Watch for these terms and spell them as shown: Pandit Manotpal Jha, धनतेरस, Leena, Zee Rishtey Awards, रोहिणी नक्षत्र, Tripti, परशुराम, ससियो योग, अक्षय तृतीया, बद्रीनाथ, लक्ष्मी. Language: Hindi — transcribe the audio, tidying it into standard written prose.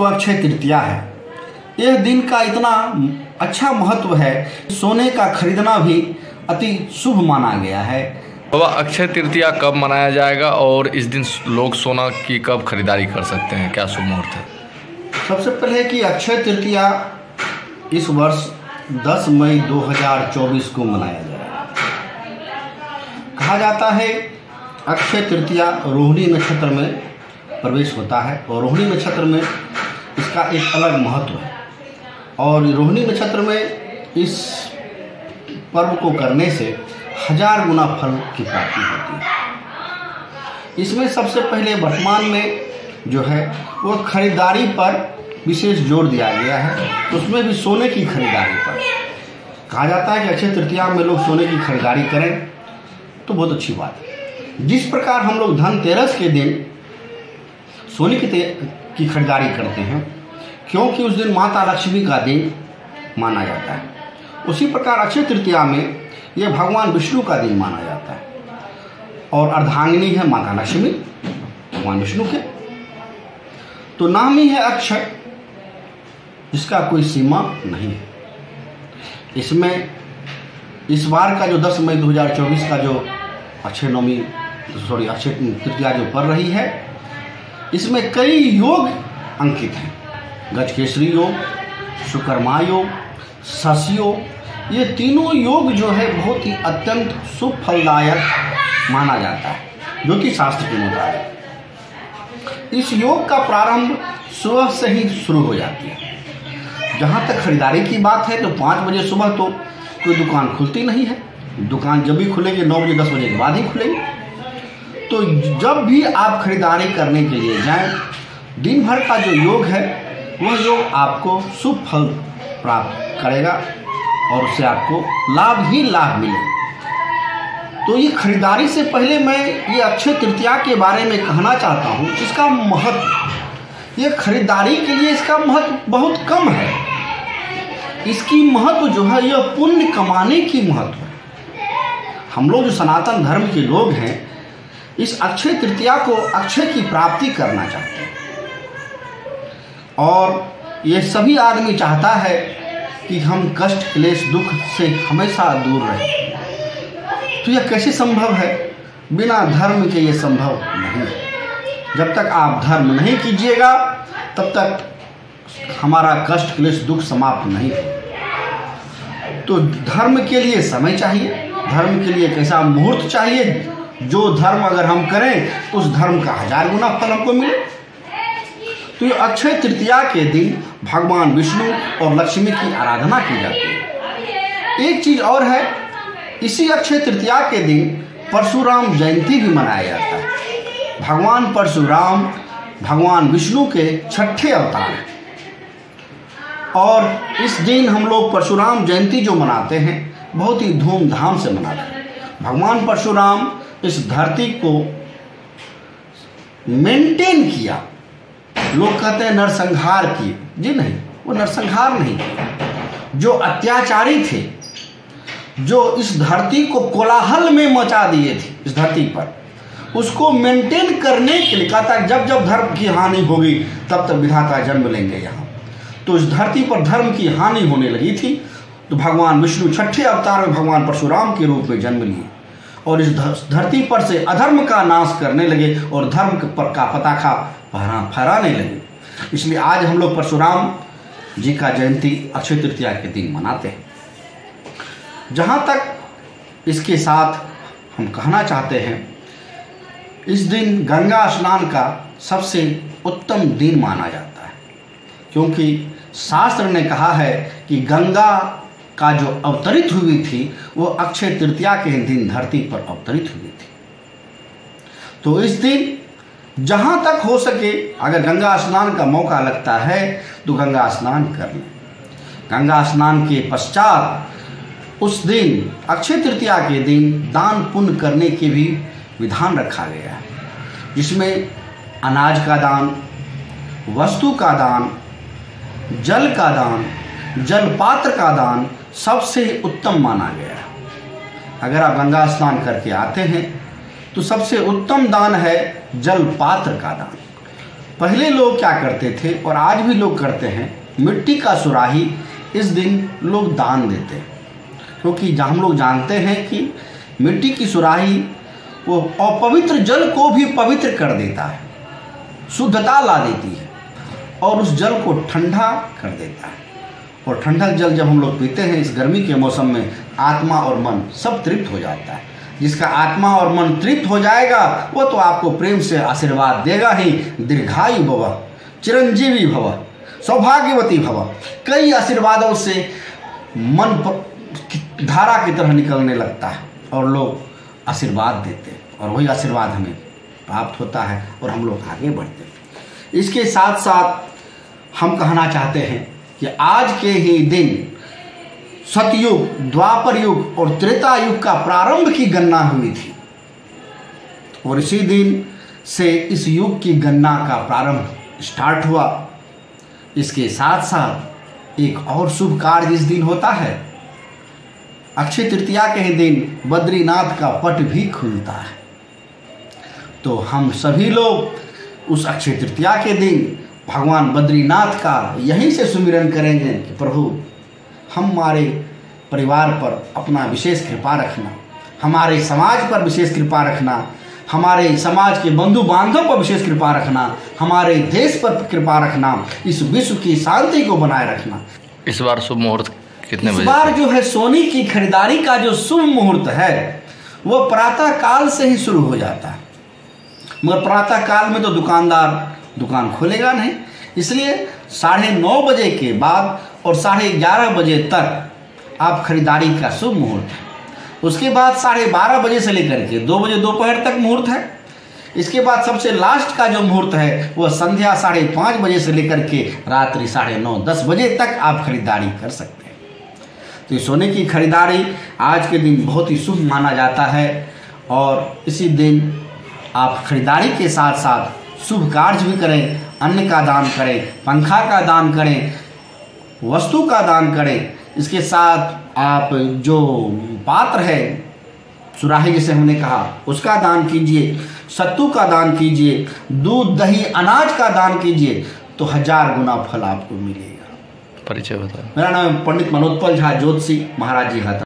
महत्व अक्षय तृतीया है। यह दिन का इतना अच्छा महत्व है, सोने का खरीदना भी अति शुभ माना गया है। बाबा, अक्षय तृतीया कब मनाया जाएगा और इस दिन लोग सोना की कब खरीदारी कर सकते हैं? क्या शुभ मुहूर्त है? सबसे पहले कि अक्षय तृतीया इस वर्ष 10 मई 2024 को मनाया जाएगा। कहा जाता है अक्षय तृतीया रोहिणी नक्षत्र में प्रवेश होता है और रोहिणी नक्षत्र में इसका एक अलग महत्व है। और रोहिणी नक्षत्र में इस पर्व को करने से 1000 गुना फल की प्राप्ति होती है। इसमें सबसे पहले वर्तमान में जो है वो खरीदारी पर विशेष जोर दिया गया है, उसमें भी सोने की खरीदारी पर। कहा जाता है कि अक्षय तृतीया में लोग सोने की खरीदारी करें तो बहुत अच्छी बात है। जिस प्रकार हम लोग धनतेरस के दिन सोने की खरीदारी करते हैं, क्योंकि उस दिन माता लक्ष्मी का दिन माना जाता है, उसी प्रकार अक्षय तृतीया में यह भगवान विष्णु का दिन माना जाता है। और अर्धांगिनी है माता लक्ष्मी भगवान विष्णु के, तो नाम ही है अक्षय, जिसका कोई सीमा नहीं है। इसमें इस बार का जो 10 मई 2024 का जो अक्षय तृतीया जो पड़ रही है, इसमें कई योग अंकित हैं। गजकेसरी योग, शुकर्मा योग, ससियो योग, ये तीनों योग जो है बहुत ही अत्यंत शुभ फलदायक माना जाता है, जो कि शास्त्र के मुताबिक। इस योग का प्रारंभ सुबह से ही शुरू हो जाती है। जहाँ तक खरीदारी की बात है तो 5 बजे सुबह तो कोई दुकान खुलती नहीं है। दुकान जब भी खुलेगी 9 बजे 10 बजे के बाद ही खुलेगी। तो जब भी आप खरीदारी करने के लिए जाएं, दिन भर का जो योग है वह योग आपको शुभ फल प्राप्त करेगा और उससे आपको लाभ ही लाभ मिले। तो ये खरीदारी से पहले मैं ये अक्षय तृतीया के बारे में कहना चाहता हूँ, इसका महत्व। ये खरीदारी के लिए इसका महत्व बहुत कम है। इसकी महत्व जो है यह पुण्य कमाने की महत्व है। हम लोग जो सनातन धर्म के लोग हैं, इस अक्षय तृतीया को अक्षय की प्राप्ति करना चाहते हैं। और ये सभी आदमी चाहता है कि हम कष्ट क्लेश दुख से हमेशा दूर रहें। तो यह कैसे संभव है? बिना धर्म के ये संभव नहीं है। जब तक आप धर्म नहीं कीजिएगा तब तक हमारा कष्ट क्लेश दुख समाप्त नहीं है। तो धर्म के लिए समय चाहिए, धर्म के लिए कैसा मुहूर्त चाहिए। जो धर्म अगर हम करें उस धर्म का 1000 गुना फल हमको मिले। तो ये अक्षय तृतीया के दिन भगवान विष्णु और लक्ष्मी की आराधना की जाती है। एक चीज़ और है, इसी अक्षय तृतीया के दिन परशुराम जयंती भी मनाया जाता है। भगवान परशुराम भगवान विष्णु के 6ठे अवतार हैं। और इस दिन हम लोग परशुराम जयंती जो मनाते हैं बहुत ही धूमधाम से मनाते हैं। भगवान परशुराम इस धरती को मेंटेन किया। लोग कहते हैं नरसंहार किए, जी नहीं, वो नरसंहार नहीं किए। जो अत्याचारी थे, जो इस धरती को कोलाहल में मचा दिए थे, इस धरती पर उसको मेंटेन करने के लिए कहा था जब जब धर्म की हानि होगी तब तब विधाता जन्म लेंगे यहाँ। तो इस धरती पर धर्म की हानि होने लगी थी, तो भगवान विष्णु 6ठे अवतार में भगवान परशुराम के रूप में जन्म लिए और इस धरती पर से अधर्म का नाश करने लगे और धर्म पर का पताखा फहराने लगे। इसलिए आज हम लोग परशुराम जी का जयंती अक्षय तृतीया के दिन मनाते हैं। जहाँ तक इसके साथ हम कहना चाहते हैं, इस दिन गंगा स्नान का सबसे उत्तम दिन माना जाता है, क्योंकि शास्त्र ने कहा है कि गंगा का जो अवतरित हुई थी वो अक्षय तृतीया के दिन धरती पर अवतरित हुई थी। तो इस दिन जहाँ तक हो सके अगर गंगा स्नान का मौका लगता है तो गंगा स्नान कर लें। गंगा स्नान के पश्चात उस दिन अक्षय तृतीया के दिन दान पुण्य करने के भी विधान रखा गया है, जिसमें अनाज का दान, वस्तु का दान, जल का दान, जलपात्र का दान सबसे उत्तम माना गया है। अगर आप गंगा स्नान करके आते हैं तो सबसे उत्तम दान है जलपात्र का दान। पहले लोग क्या करते थे और आज भी लोग करते हैं, मिट्टी का सुराही इस दिन लोग दान देते हैं, क्योंकि हम लोग जानते हैं कि मिट्टी की सुराही वो अपवित्र जल को भी पवित्र कर देता है, शुद्धता ला देती है और उस जल को ठंडा कर देता है। और ठंडा जल जब हम लोग पीते हैं इस गर्मी के मौसम में, आत्मा और मन सब तृप्त हो जाता है। जिसका आत्मा और मन तृप्त हो जाएगा वो तो आपको प्रेम से आशीर्वाद देगा ही, दीर्घायु भव, चिरंजीवी भव, सौभाग्यवती भव, कई आशीर्वादों से मन धारा की तरह निकलने लगता है और लोग आशीर्वाद देते हैं और वही आशीर्वाद हमें प्राप्त होता है और हम लोग आगे बढ़ते हैं। इसके साथ साथ हम कहना चाहते हैं कि आज के ही दिन सतयुग, द्वापर युग और त्रेता युग का प्रारंभ की गणना हुई थी और इसी दिन से इस युग की गणना का प्रारंभ स्टार्ट हुआ। इसके साथ साथ एक और शुभ कार्य इस दिन होता है, अक्षय तृतीया के ही दिन बद्रीनाथ का पट भी खुलता है। तो हम सभी लोग उस अक्षय तृतीया के दिन भगवान बद्रीनाथ का यहीं से सुमिरन करेंगे कि प्रभु हमारे परिवार पर अपना विशेष कृपा रखना, हमारे समाज पर विशेष कृपा रखना, हमारे समाज के बंधु बांधव पर विशेष कृपा रखना, हमारे देश पर कृपा रखना, इस विश्व की शांति को बनाए रखना। इस बार शुभ मुहूर्त कितने बजे? इस बार जो है सोने की खरीदारी का जो शुभ मुहूर्त है वो प्रातः काल से ही शुरू हो जाता है, मगर प्रातः काल में तो दुकानदार दुकान खोलेगा नहीं, इसलिए 9:30 बजे के बाद और 11:30 बजे तक आप खरीदारी का शुभ मुहूर्त है। उसके बाद 12:30 बजे से लेकर के 2 बजे दोपहर तक मुहूर्त है। इसके बाद सबसे लास्ट का जो मुहूर्त है वह संध्या 5:30 बजे से लेकर के रात्रि 9:30-10 बजे तक आप खरीदारी कर सकते हैं। तो सोने की खरीदारी आज के दिन बहुत ही शुभ माना जाता है और इसी दिन आप खरीदारी के साथ साथ शुभ कार्य भी करें, अन्न का दान करें, पंखा का दान करें, वस्तु का दान करें। इसके साथ आप जो पात्र है सुराही जैसे हमने कहा उसका दान कीजिए, सत्तू का दान कीजिए, दूध दही अनाज का दान कीजिए तो 1000 गुना फल आपको मिलेगा। परिचय बताओ। मेरा नाम पंडित मनोत्पल झा, ज्योतिषी, महाराज जी।